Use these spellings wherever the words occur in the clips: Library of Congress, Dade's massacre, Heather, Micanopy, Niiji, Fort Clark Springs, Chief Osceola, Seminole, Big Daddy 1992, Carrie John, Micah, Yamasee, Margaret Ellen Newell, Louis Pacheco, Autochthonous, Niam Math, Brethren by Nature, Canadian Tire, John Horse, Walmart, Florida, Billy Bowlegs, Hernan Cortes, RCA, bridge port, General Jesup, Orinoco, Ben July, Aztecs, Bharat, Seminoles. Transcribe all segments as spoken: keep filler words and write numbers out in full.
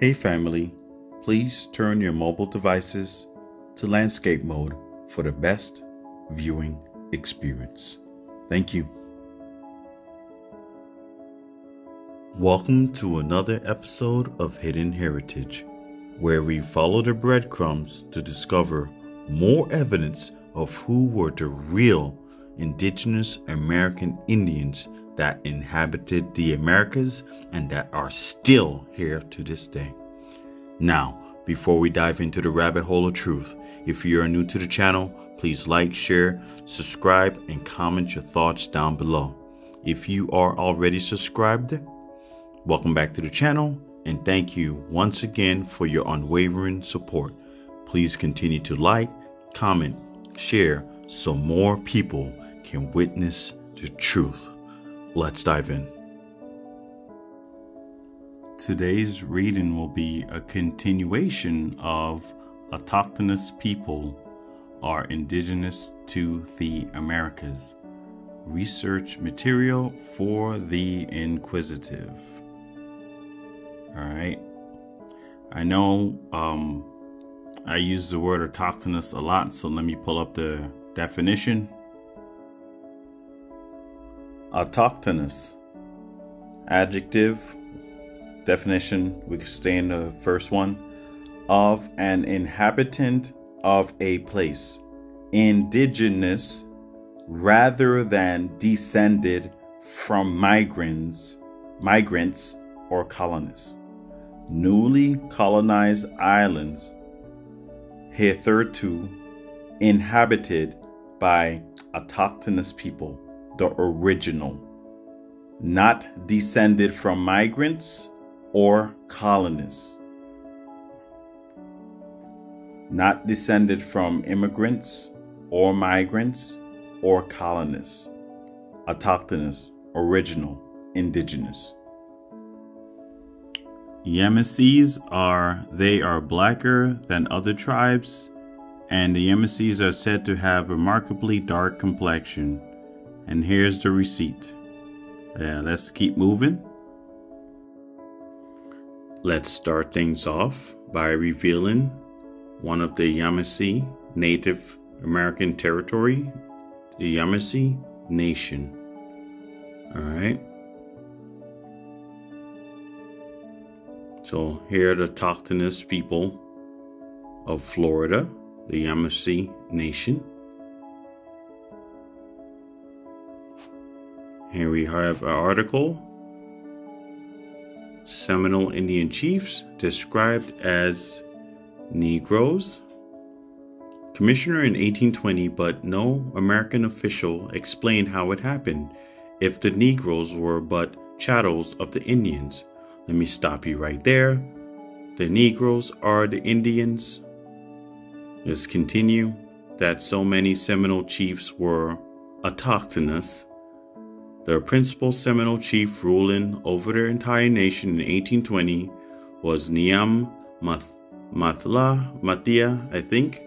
Hey family, please turn your mobile devices to landscape mode for the best viewing experience. Thank you. Welcome to another episode of Hidden Heritage, where we follow the breadcrumbs to discover more evidence of who were the real indigenous American Indians that inhabited the Americas and that are still here to this day. Now, before we dive into the rabbit hole of truth, if you are new to the channel, please like, share, subscribe, and comment your thoughts down below. If you are already subscribed, welcome back to the channel, and thank you once again for your unwavering support. Please continue to like, comment, share, so more people can witness the truth. Let's dive in. Today's reading will be a continuation of Autochthonous people are indigenous to the Americas. Research material for the inquisitive. All right. I know um, I use the word autochthonous a lot, so let me pull up the definition. Autochthonous. Adjective. Definition. We can stay in the first one. Of an inhabitant of a place. Indigenous rather than descended from migrants, migrants or colonists. Newly colonized islands hitherto inhabited by autochthonous people, the original, not descended from migrants or colonists, not descended from immigrants or migrants or colonists, autochthonous, original, indigenous. Yamasees are, they are blacker than other tribes, and the Yamasees are said to have remarkably dark complexion. And here's the receipt. Uh, let's keep moving. Let's start things off by revealing one of the Yamasee Native American territory, the Yamasee Nation. All right. So here are the Autochthonous people of Florida, the Yamasee Nation. Here we have our article, Seminole Indian Chiefs described as Negroes. Commissioner in eighteen twenty, but no American official explained how it happened, if the Negroes were but chattels of the Indians. Let me stop you right there. The Negroes are the Indians. Let's continue. That so many Seminole chiefs were autochthonous. The principal Seminole chief ruling over their entire nation in eighteen twenty was Niam Math Mathla Mathia, I think,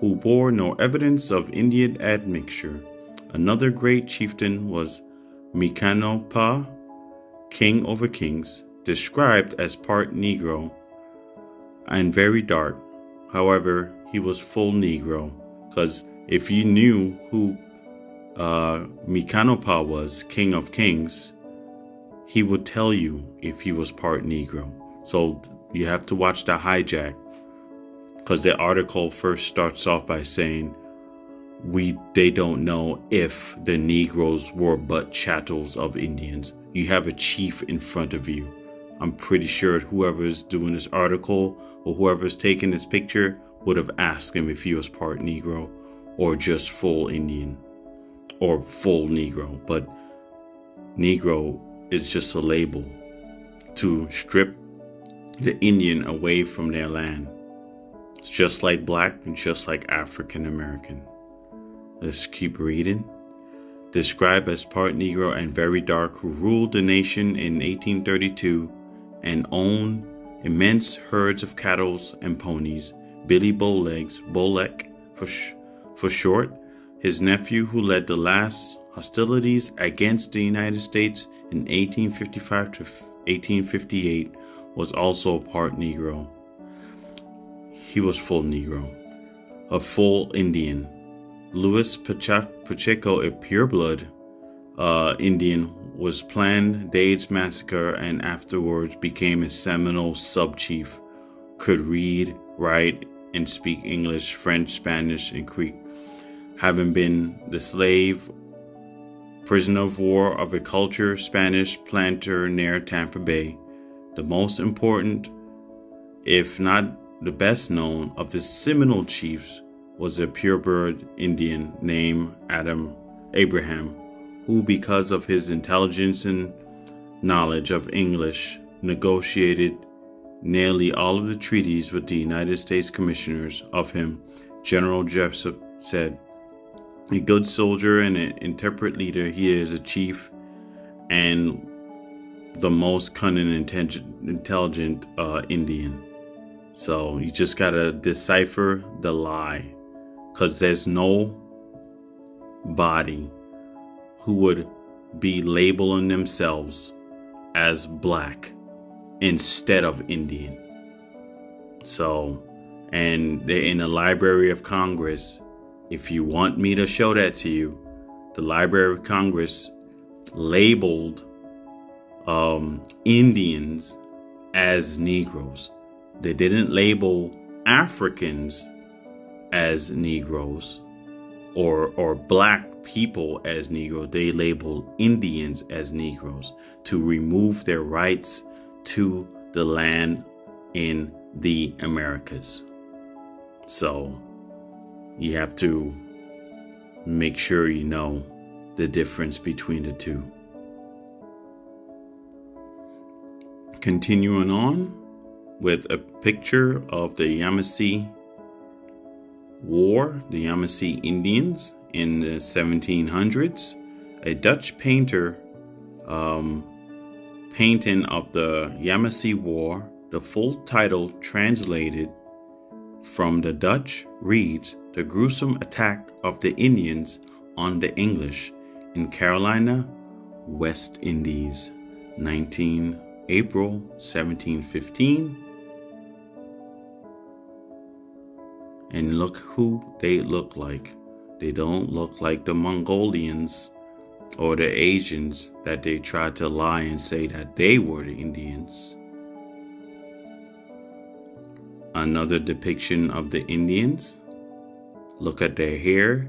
who bore no evidence of Indian admixture. Another great chieftain was Micanopy, king over kings, described as part Negro and very dark. However, he was full Negro, because if you knew who Uh, Micanopy was, king of kings, he would tell you if he was part Negro. So you have to watch the hijack, because the article first starts off by saying we they don't know if the Negroes were but chattels of Indians. You have a chief in front of you. I'm pretty sure whoever's doing this article or whoever's taking this picture would have asked him if he was part Negro or just full Indian. Or full Negro, but Negro is just a label to strip the Indian away from their land. It's just like black and just like African American. Let's keep reading. Described as part Negro and very dark, who ruled the nation in eighteen thirty-two and owned immense herds of cattle and ponies. Billy Bowlegs, Bolek for, sh for short, his nephew, who led the last hostilities against the United States in eighteen fifty-five to eighteen fifty-eight, was also part Negro. He was full Negro, a full Indian. Louis Pacheco, a pureblood uh, Indian, was planned Dade's massacre and afterwards became a Seminole sub-chief, could read, write, and speak English, French, Spanish, and Creek, having been the slave, prisoner of war of a culture Spanish planter near Tampa Bay. The most important, if not the best known, of the Seminole chiefs was a purebred Indian named Adam Abraham, who, because of his intelligence and knowledge of English, negotiated nearly all of the treaties with the United States commissioners. Of him, General Jesup said, "A good soldier and an intemperate leader, he is a chief and the most cunning and intelligent uh, Indian." So you just gotta decipher the lie, because there's no body who would be labeling themselves as black instead of Indian. So, and they're in the Library of Congress. If you want me to show that to you, the Library of Congress labeled um, Indians as Negroes. They didn't label Africans as Negroes or, or black people as Negroes. They labeled Indians as Negroes to remove their rights to the land in the Americas. So you have to make sure you know the difference between the two. Continuing on with a picture of the Yamasee War, the Yamasee Indians in the seventeen hundreds. A Dutch painter um, painting of the Yamasee War, the full title translated from the Dutch reads, "The gruesome attack of the Indians on the English in Carolina, West Indies, nineteenth April seventeen fifteen. And look who they look like. They don't look like the Mongolians or the Asians that they tried to lie and say that they were the Indians. Another depiction of the Indians. Look at their hair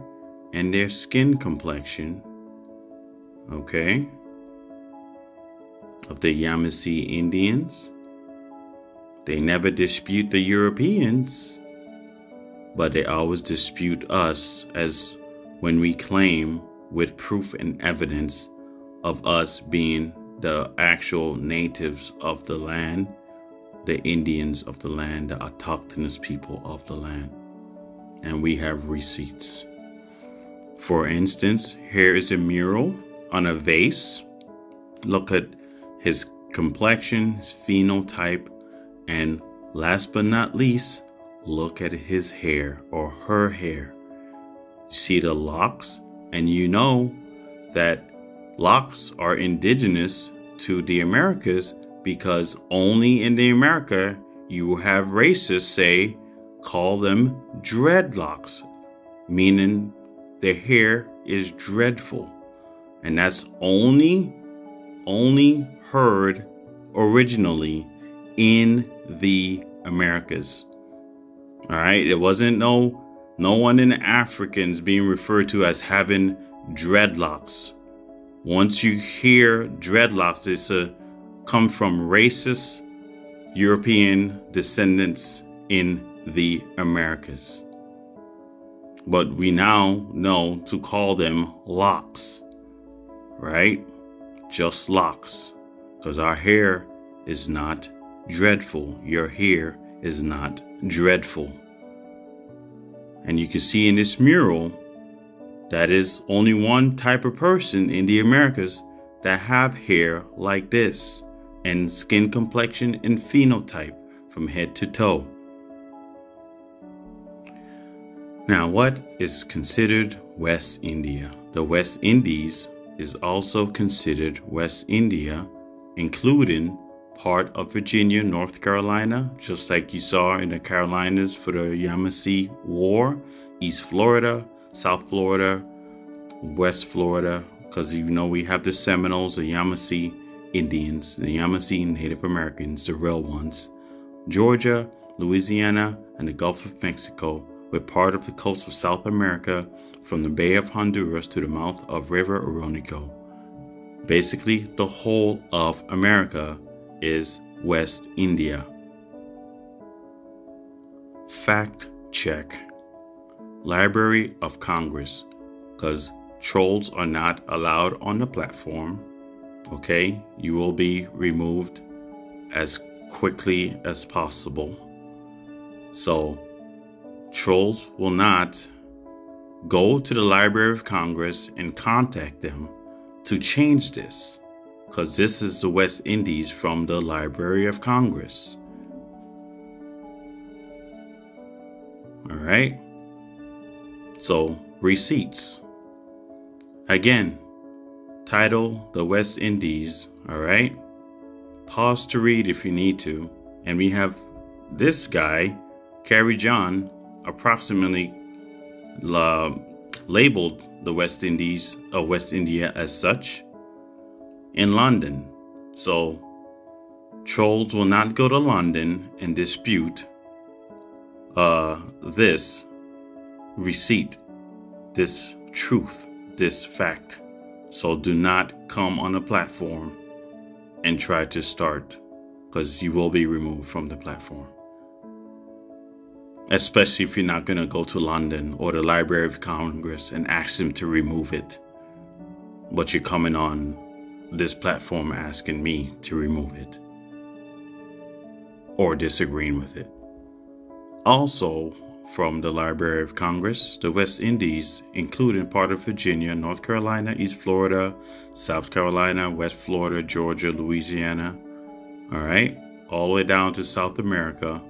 and their skin complexion. Okay. Of the Yamasee Indians. They never dispute the Europeans, but they always dispute us as when we claim with proof and evidence of us being the actual natives of the land, the Indians of the land, the autochthonous people of the land. And we have receipts. For instance, here is a mural on a vase. Look at his complexion, his phenotype, and last but not least, look at his hair or her hair. See the locks, and you know that locks are indigenous to the Americas, because only in the America you have racists say, call them dreadlocks, meaning their hair is dreadful. And that's only, only heard originally in the Americas. All right, it wasn't no no one in Africans being referred to as having dreadlocks. Once you hear dreadlocks, it's a come from racist European descendants in the Americas. But we now know to call them locks, right? Just locks, because our hair is not dreadful. Your hair is not dreadful. And you can see in this mural that is only one type of person in the Americas that have hair like this and skin complexion and phenotype from head to toe. Now, what is considered West India? The West Indies is also considered West India, including part of Virginia, North Carolina, just like you saw in the Carolinas for the Yamasee War, East Florida, South Florida, West Florida, because you know we have the Seminoles, the Yamasee Indians, the Yamasee Native Americans, the real ones, Georgia, Louisiana, and the Gulf of Mexico, were part of the coast of South America from the Bay of Honduras to the mouth of River Orinoco. Basically, the whole of America is West India. Fact check. Library of Congress, because trolls are not allowed on the platform. Okay, you will be removed as quickly as possible. So trolls will not go to the Library of Congress and contact them to change this, because this is the West Indies from the Library of Congress. All right. So receipts. Again, title, the West Indies. All right. Pause to read if you need to. And we have this guy, Carrie John, approximately la labeled the West Indies or West India as such in London. So trolls will not go to London and dispute uh, this receipt, this truth, this fact. So do not come on a platform and try to start, because you will be removed from the platform. Especially if you're not going to go to London or the Library of Congress and ask them to remove it. But you're coming on this platform asking me to remove it. Or disagreeing with it. Also, from the Library of Congress, the West Indies, including part of Virginia, North Carolina, East Florida, South Carolina, West Florida, Georgia, Louisiana. Alright, all the way down to South America.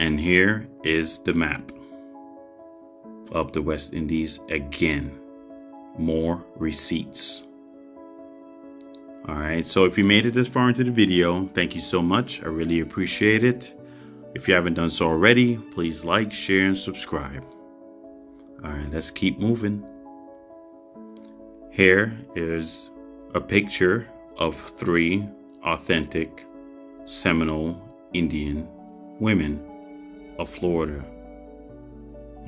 And here is the map of the West Indies again. More receipts. Alright, so if you made it this far into the video, thank you so much. I really appreciate it. If you haven't done so already, please like, share, and subscribe. Alright, let's keep moving. Here is a picture of three authentic Seminole Indian women of Florida.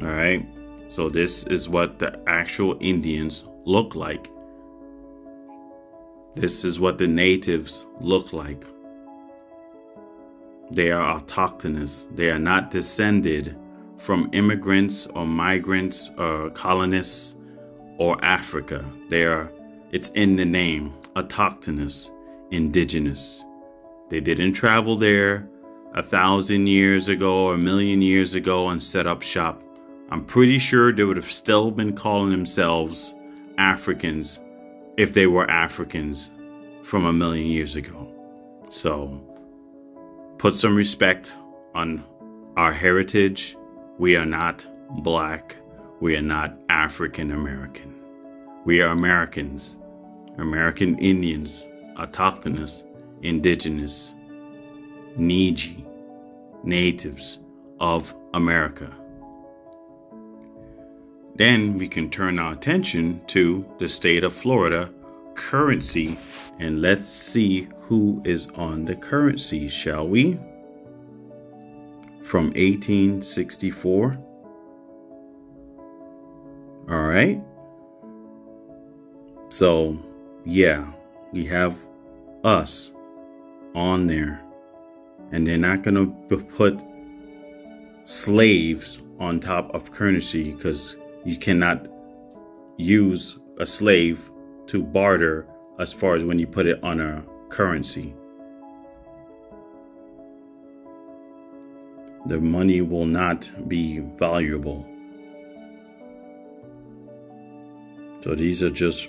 All right, so this is what the actual Indians look like. This is what the natives look like. They are autochthonous. They are not descended from immigrants or migrants or colonists or Africa. They are, it's in the name, autochthonous, indigenous. They didn't travel there a thousand years ago or a million years ago and set up shop. I'm pretty sure they would have still been calling themselves Africans if they were Africans from a million years ago. So put some respect on our heritage. We are not black. We are not African American. We are Americans, American Indians, autochthonous, indigenous, Niji, natives of America. Then we can turn our attention to the state of Florida currency, and let's see who is on the currency, shall we? From eighteen sixty-four. All right. So, yeah, we have us on there. And they're not going to put slaves on top of currency, because you cannot use a slave to barter as far as when you put it on a currency. The money will not be valuable. So these are just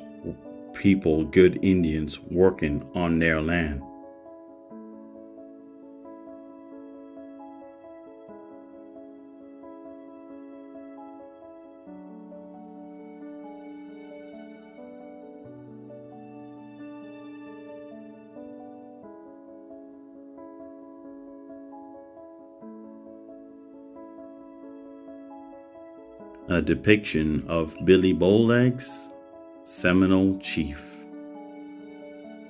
people, good Indians, working on their land. a depiction of Billy Bowlegs, Seminole chief,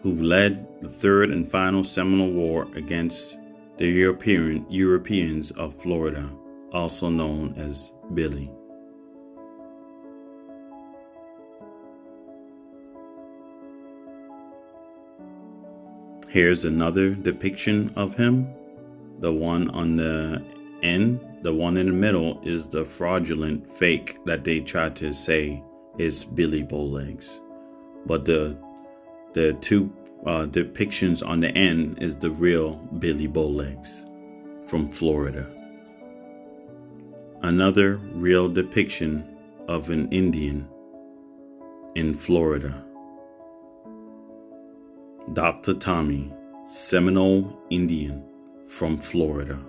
who led the third and final Seminole War against the European, Europeans of Florida, also known as Billy. Here's another depiction of him. The one on the end, the one in the middle, is the fraudulent fake that they tried to say is Billy Bowlegs. But the the two uh, depictions on the end is the real Billy Bowlegs from Florida. Another real depiction of an Indian in Florida. Doctor Tommy, Seminole Indian from Florida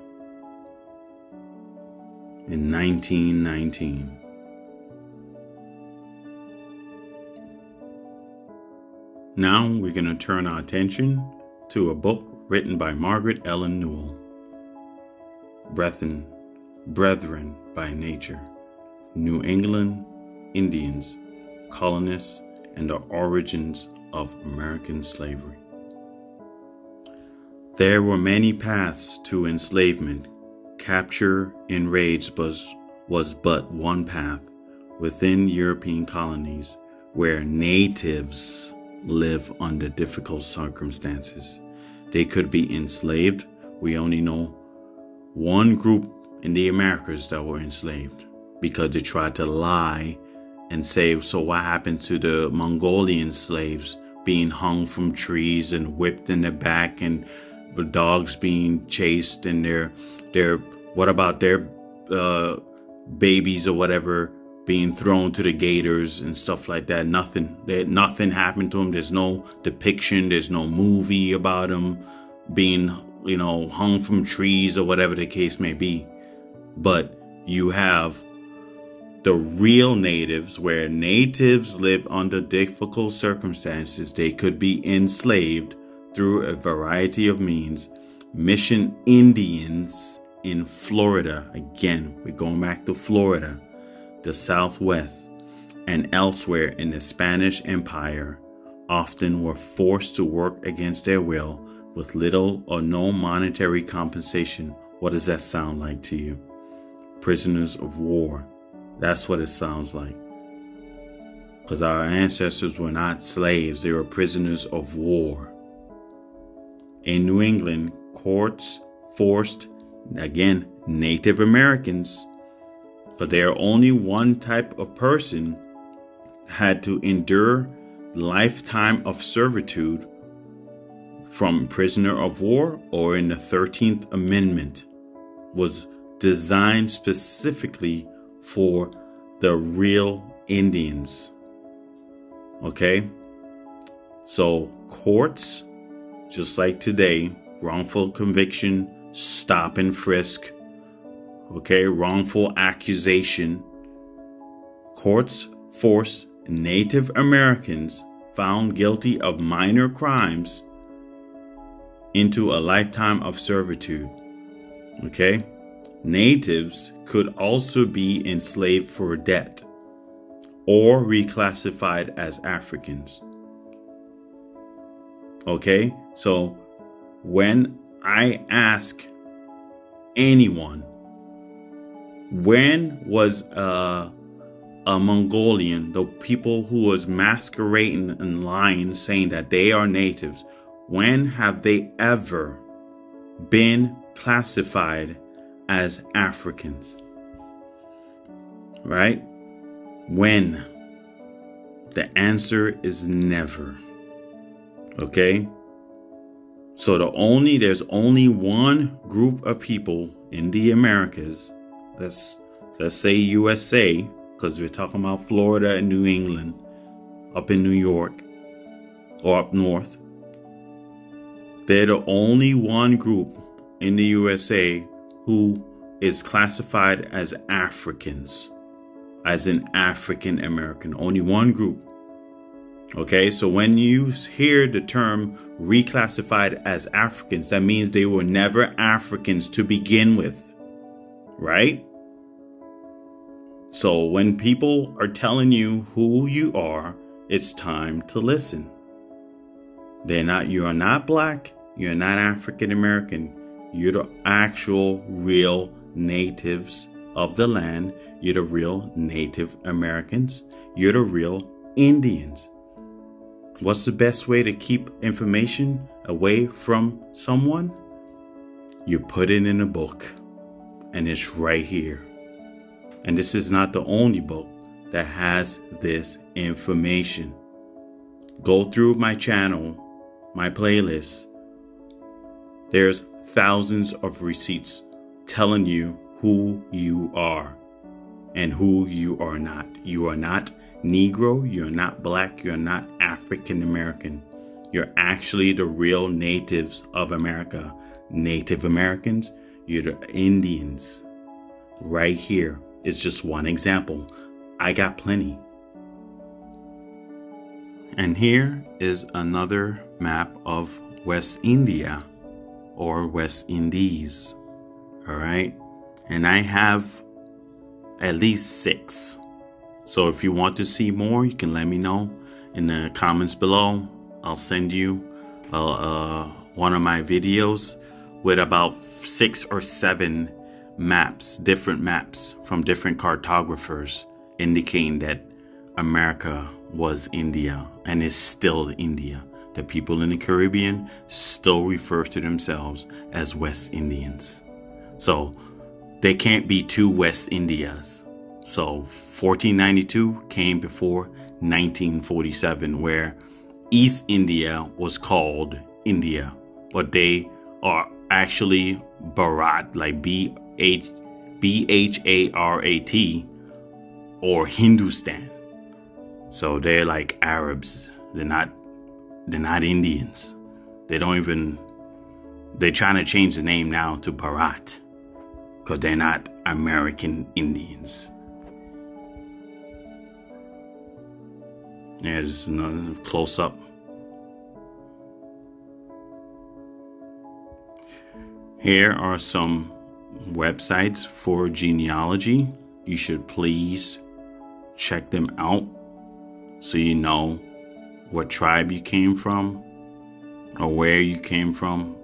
in nineteen nineteen. Now we're going to turn our attention to a book written by Margaret Ellen Newell, Brethren, Brethren by Nature, New England Indians, Colonists, and the Origins of American Slavery. There were many paths to enslavement. Capture in raids was, was but one path within European colonies where natives live under difficult circumstances. They could be enslaved. We only know one group in the Americas that were enslaved because they tried to lie and say, so what happened to the Mongolian slaves being hung from trees and whipped in the back, and the dogs being chased, and their their what about their uh, babies or whatever being thrown to the gators and stuff like that? Nothing. They, nothing happened to them. There's no depiction. There's no movie about them being, you know, hung from trees or whatever the case may be. But you have the real natives, where natives live under difficult circumstances. They could be enslaved through a variety of means. Mission Indians in Florida. Again, we're going back to Florida, the Southwest, and elsewhere in the Spanish Empire, often were forced to work against their will with little or no monetary compensation. What does that sound like to you? Prisoners of war. That's what it sounds like. Because our ancestors were not slaves, they were prisoners of war. In New England, courts forced, again, Native Americans, but they are only one type of person, had to endure lifetime of servitude from prisoner of war, or in the thirteenth Amendment, was designed specifically for the real Indians. Okay, so courts, just like today, wrongful conviction, stop and frisk, okay, wrongful accusation. Courts force Native Americans found guilty of minor crimes into a lifetime of servitude. Okay, natives could also be enslaved for debt or reclassified as Africans. Okay, so when I ask anyone, when was uh, a Mongolian, the people who was masquerading and lying, saying that they are natives, when have they ever been classified as Africans? Right? When? The answer is never. Okay? So the only there's only one group of people in the Americas, let's let's say U S A, because we're talking about Florida and New England, up in New York or up north. They're the only one group in the U S A who is classified as Africans, as an African American, only one group. Okay, so when you hear the term reclassified as Africans, that means they were never Africans to begin with, right? So when people are telling you who you are, it's time to listen. They're not, you are not black, you're not African American. You're the actual real natives of the land. You're the real Native Americans. You're the real Indians. What's the best way to keep information away from someone? You put it in a book, and it's right here. And this is not the only book that has this information. Go through my channel, my playlist. There's thousands of receipts telling you who you are and who you are not. You are not Negro, you're not black, you're not African American. You're actually the real natives of America. Native Americans, you're the Indians. Right here is just one example. I got plenty. And here is another map of West India or West Indies. All right. And I have at least six. So if you want to see more, you can let me know in the comments below. I'll send you uh, uh, one of my videos with about six or seven maps, different maps from different cartographers indicating that America was India and is still India. The people in the Caribbean still refer to themselves as West Indians. So they can't be two West Indias. So fourteen ninety-two came before nineteen forty-seven, where East India was called India, but they are actually Bharat, like B H B H A R A T, or Hindustan. So they're like Arabs. They're not, they're not Indians. They don't even, they're trying to change the name now to Bharat, because they're not American Indians. There's another close up. Here are some websites for genealogy. You should please check them out, so you know what tribe you came from or where you came from.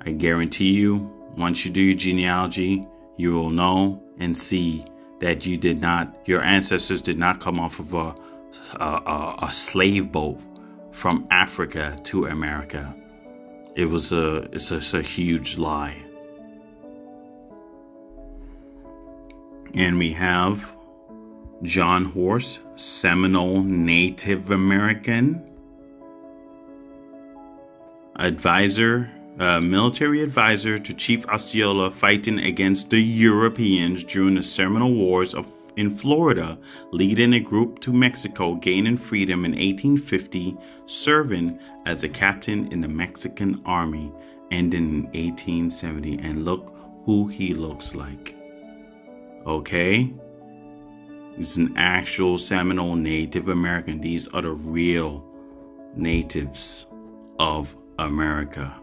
I guarantee you, once you do your genealogy, you will know and see that you did not, your ancestors did not come off of a, a, a slave boat from Africa to America. It was a, it's a, it's a huge lie. And we have John Horse, Seminole Native American advisor, uh, military advisor to Chief Osceola, fighting against the Europeans during the Seminole Wars of, in Florida, leading a group to Mexico, gaining freedom in eighteen fifty, serving as a captain in the Mexican Army, ending in eighteen seventy. And look who he looks like. Okay? It's an actual Seminole Native American. These are the real natives of America.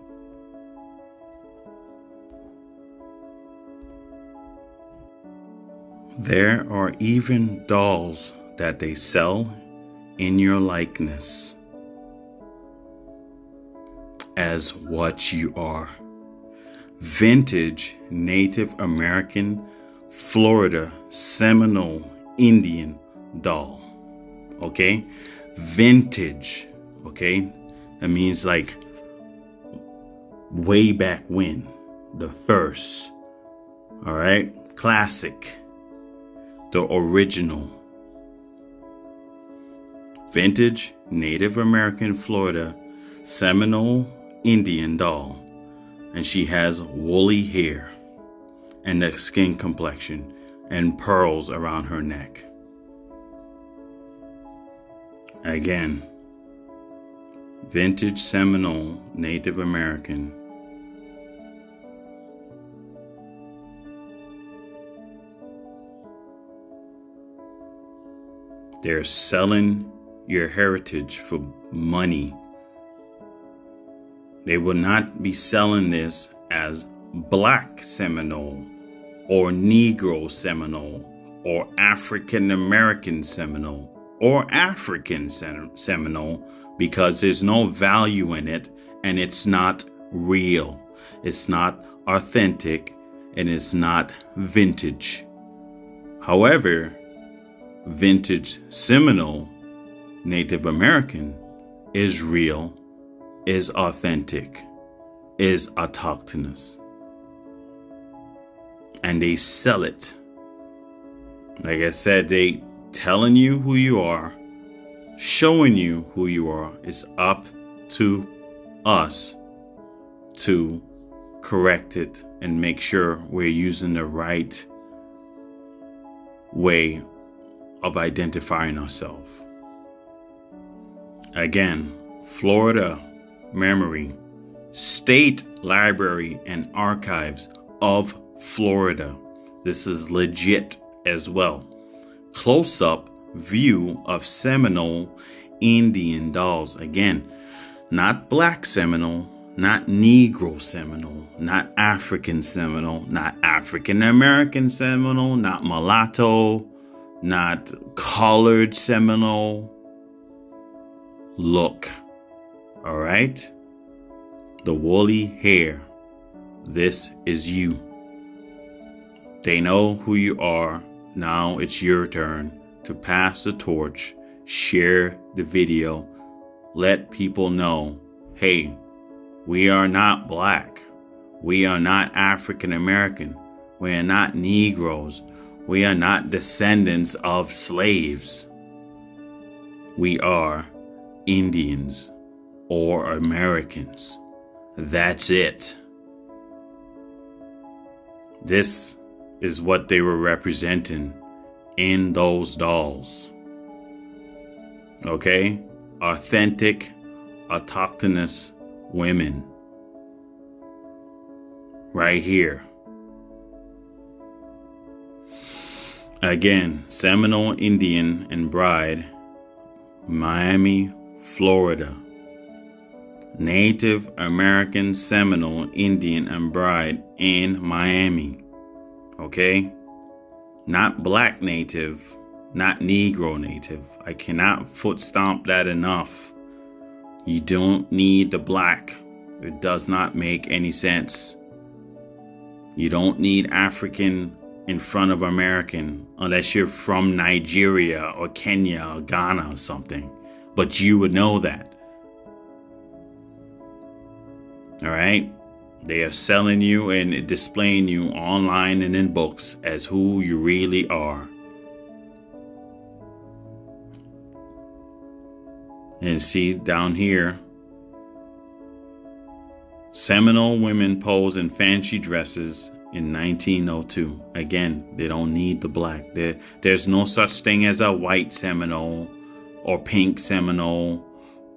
There are even dolls that they sell in your likeness as what you are. Vintage Native American Florida Seminole Indian doll. Okay, vintage. Okay, that means like way back when, the first. All right, classic, the original. Vintage Native American Florida Seminole Indian doll, and she has woolly hair and the skin complexion and pearls around her neck. Again, vintage Seminole Native American. They're selling your heritage for money. They will not be selling this as black Seminole or Negro Seminole or African American Seminole or African Seminole because there's no value in it and it's not real. It's not authentic and it's not vintage. However, vintage Seminole Native American is real, is authentic, is autochthonous. And they sell it. Like I said, they telling you who you are, showing you who you are. It's up to us to correct it and make sure we're using the right way of identifying ourselves. Again, Florida Memory, State Library and Archives of Florida. This is legit as well. Close-up view of Seminole Indian dolls. Again, not Black Seminole, not Negro Seminole, not African Seminole, not African American Seminole, not mulatto, not colored Seminole. Look, all right? The woolly hair. This is you. They know who you are. Now it's your turn to pass the torch, share the video, let people know, hey, we are not Black, we are not African American, we are not Negroes, we are not descendants of slaves. We are Indians or Americans. That's it. This is what they were representing in those dolls. Okay? Authentic, autochthonous women. Right here. Again, Seminole Indian and Bride, Miami, Florida. Native American Seminole Indian and Bride in Miami. Okay, not Black Native, not Negro Native. I cannot foot stomp that enough. You don't need the Black. It does not make any sense. You don't need African in front of American unless you're from Nigeria or Kenya or Ghana or something. But you would know that. All right. They are selling you and displaying you online and in books as who you really are. And see down here, Seminole women pose in fancy dresses in nineteen oh two. Again, they don't need the Black. There, there's no such thing as a white Seminole or pink Seminole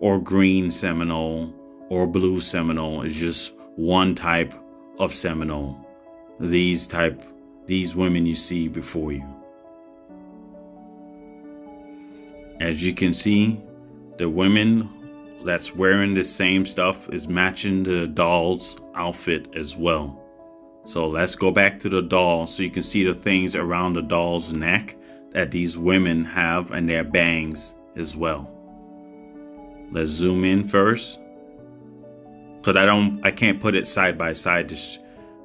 or green Seminole or blue Seminole. It's just one type of Seminole. These type, these women you see before you. As you can see, the women that's wearing the same stuff is matching the doll's outfit as well. So let's go back to the doll so you can see the things around the doll's neck that these women have and their bangs as well. Let's zoom in first. Cause I don't, I can't put it side by side. This,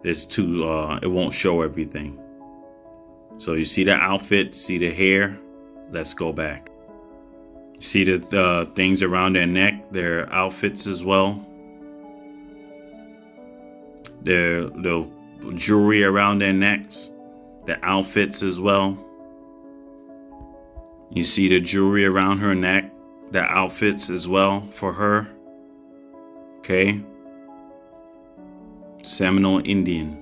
it's too, uh, it won't show everything. So you see the outfit, see the hair. Let's go back. See the uh, things around their neck, their outfits as well. Their the jewelry around their necks, the outfits as well. You see the jewelry around her neck, the outfits as well for her. Okay. Seminole Indian.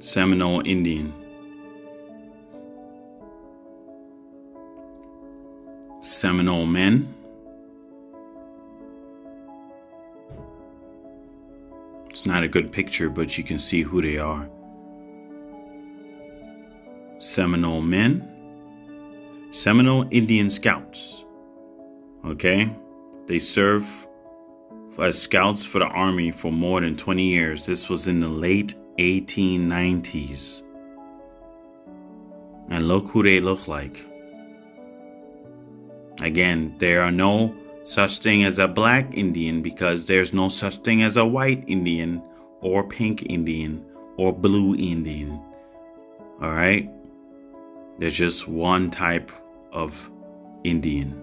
Seminole Indian. Seminole men. It's not a good picture, but you can see who they are. Seminole men. Seminole Indian scouts. Okay. They serve as scouts for the Army for more than twenty years. This was in the late eighteen nineties. and look who they look like. Again, there are no such thing as a black Indian because there's no such thing as a white Indian or pink Indian or blue Indian. All right? There's just one type of Indian,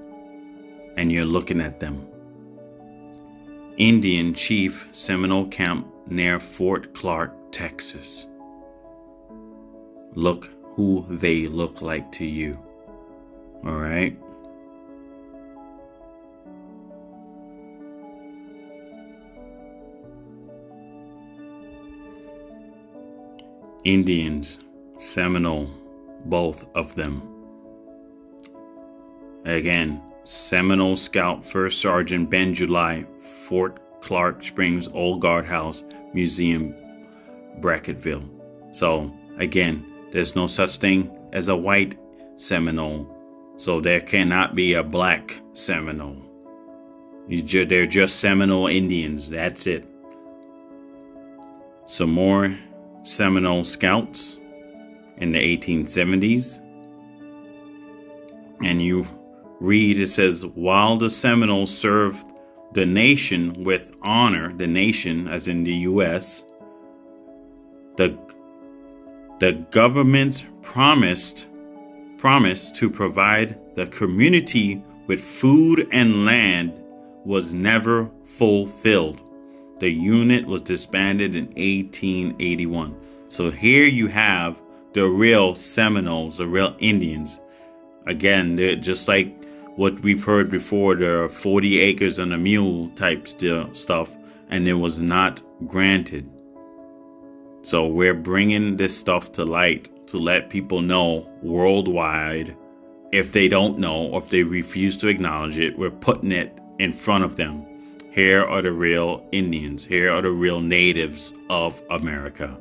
and you're looking at them. Indian Chief Seminole Camp near Fort Clark, Texas. Look who they look like to you. All right? Indians, Seminole, both of them. Again, Seminole Scout First Sergeant Ben July, Fort Clark Springs Old Guardhouse Museum, Bracketville. So, again, there's no such thing as a white Seminole, so there cannot be a black Seminole. You ju- they're just Seminole Indians, that's it. Some more Seminole Scouts in the eighteen seventies. And you read, it says, while the Seminoles served the nation with honor, the nation as in the U S, the, the government promised, promised to provide the community with food and land was never fulfilled. The unit was disbanded in eighteen eighty-one. So here you have the real Seminoles, the real Indians. Again, they're just like what we've heard before, there are forty acres and a mule type still stuff, and it was not granted. So we're bringing this stuff to light to let people know worldwide, if they don't know or if they refuse to acknowledge it, we're putting it in front of them. Here are the real Indians. Here are the real natives of America.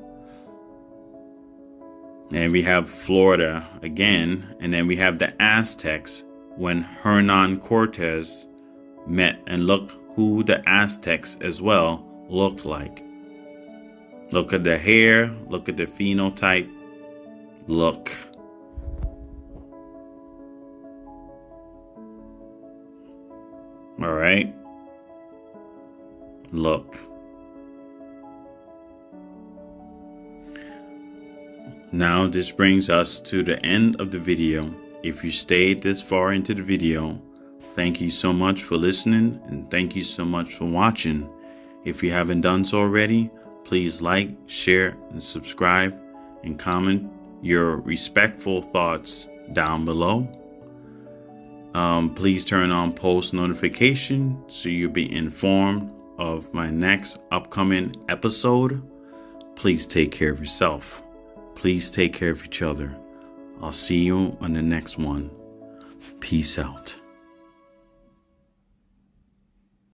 And we have Florida again. And then we have the Aztecs when Hernan Cortes met. And look who the Aztecs as well looked like. Look at the hair. Look at the phenotype. Look. All right. Look. Now this brings us to the end of the video. If you stayed this far into the video, thank you so much for listening, and thank you so much for watching. If you haven't done so already, please like, share, and subscribe, and comment your respectful thoughts down below. Um, please turn on post notification so you'll be informed of my next upcoming episode. Please take care of yourself. Please take care of each other. I'll see you on the next one. Peace out.